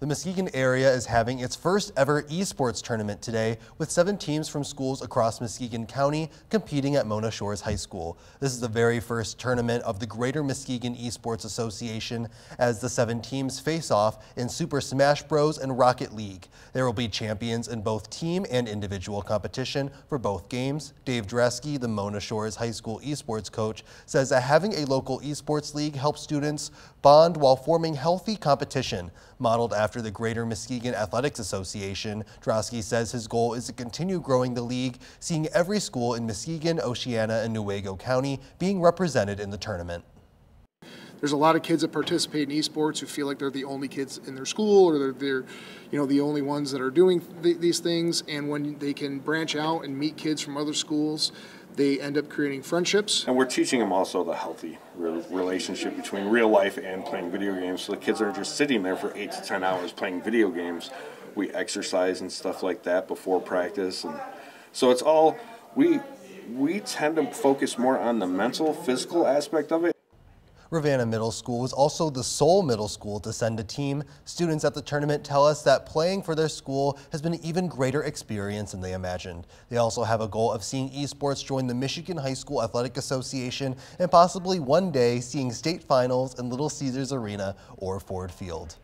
The Muskegon area is having its first ever esports tournament today, with 7 teams from schools across Muskegon County competing at Mona Shores High School. This is the very first tournament of the Greater Muskegon Esports Association, as the 7 teams face off in Super Smash Bros. And Rocket League. There will be champions in both team and individual competition for both games. Dave Drasky, the Mona Shores High School esports coach, says that having a local esports league helps students bond while forming healthy competition. Modeled after the Greater Muskegon Athletics Association, Drasky says his goal is to continue growing the league, seeing every school in Muskegon, Oceana, and Newaygo County being represented in the tournament. There's a lot of kids that participate in esports who feel like they're the only kids in their school, or they're you know, the only ones that are doing these things. And when they can branch out and meet kids from other schools, they end up creating friendships. And we're teaching them also the healthy relationship between real life and playing video games. So the kids aren't just sitting there for 8 to 10 hours playing video games. We exercise and stuff like that before practice. And so it's all, we tend to focus more on the mental, physical aspect of it. Ravenna Middle School was also the sole middle school to send a team. Students at the tournament tell us that playing for their school has been an even greater experience than they imagined. They also have a goal of seeing esports join the Michigan High School Athletic Association and possibly one day seeing state finals in Little Caesars Arena or Ford Field.